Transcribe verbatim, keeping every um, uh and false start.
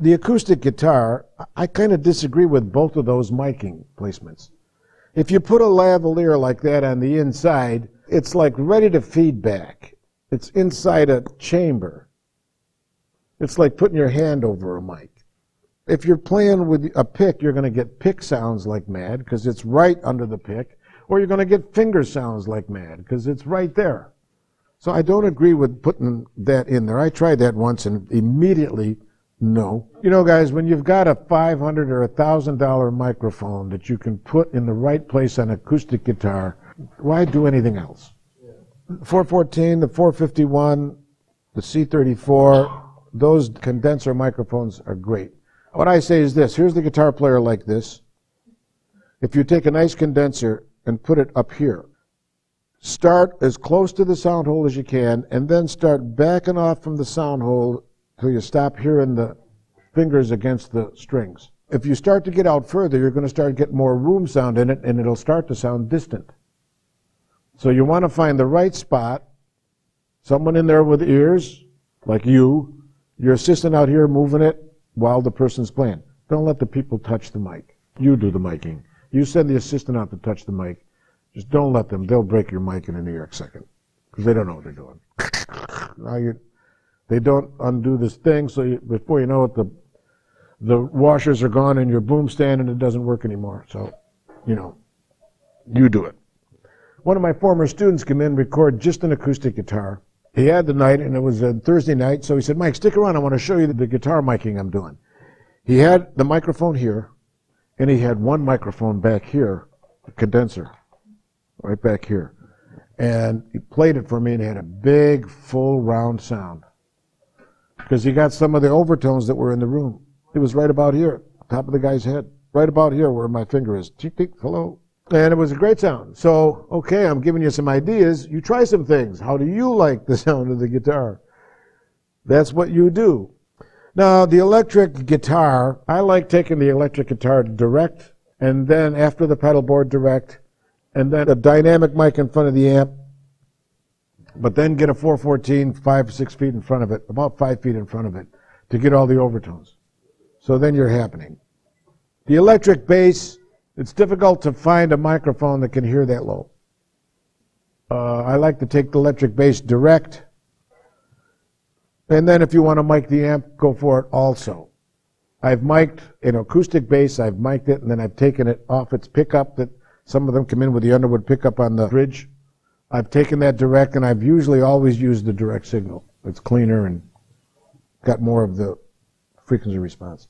the acoustic guitar, I kind of disagree with both of those miking placements. If you put a lavalier like that on the inside, it's like ready to feedback. It's inside a chamber. It's like putting your hand over a mic. If you're playing with a pick, you're going to get pick sounds like mad because it's right under the pick, or you're going to get finger sounds like mad because it's right there. So I don't agree with putting that in there. I tried that once and immediately, no. You know, guys, when you've got a five hundred dollar or one thousand dollar microphone that you can put in the right place on acoustic guitar, why do anything else? Yeah. four fourteen, the four fifty-one, the C thirty-four, those condenser microphones are great. What I say is this, here's the guitar player like this. If you take a nice condenser and put it up here, start as close to the sound hole as you can, and then start backing off from the sound hole till you stop hearing the fingers against the strings. If you start to get out further, you're going to start to get more room sound in it, and it'll start to sound distant. So you want to find the right spot, someone in there with ears, like you, your assistant out here moving it while the person's playing. Don't let the people touch the mic. You do the miking. You send the assistant out to touch the mic. Just don't let them. They'll break your mic in a New York second because they don't know what they're doing. Now you, they don't undo this thing, so you, before you know it, the the washers are gone in your boom stand, and it doesn't work anymore. So, you know, you do it. One of my former students came in, record just an acoustic guitar. He had the night, and it was a Thursday night, so he said, Mike, stick around. I want to show you the guitar miking I'm doing. He had the microphone here, and he had one microphone back here, a condenser. Right back here. And he played it for me and had a big, full, round sound. Because he got some of the overtones that were in the room. It was right about here, top of the guy's head. Right about here where my finger is. Tick, tick, hello. And it was a great sound. So, okay, I'm giving you some ideas. You try some things. How do you like the sound of the guitar? That's what you do. Now, the electric guitar, I like taking the electric guitar direct, and then after the pedal board direct, and then a dynamic mic in front of the amp, but then get a four fourteen five, six feet in front of it, about five feet in front of it, to get all the overtones. So then you're happening. The electric bass, it's difficult to find a microphone that can hear that low. Uh, I like to take the electric bass direct, and then if you want to mic the amp, go for it also. I've mic'd an acoustic bass, I've mic'd it, and then I've taken it off its pickup that some of them come in with the Underwood pickup on the bridge. I've taken that direct, and I've usually always used the direct signal. It's cleaner and got more of the frequency response.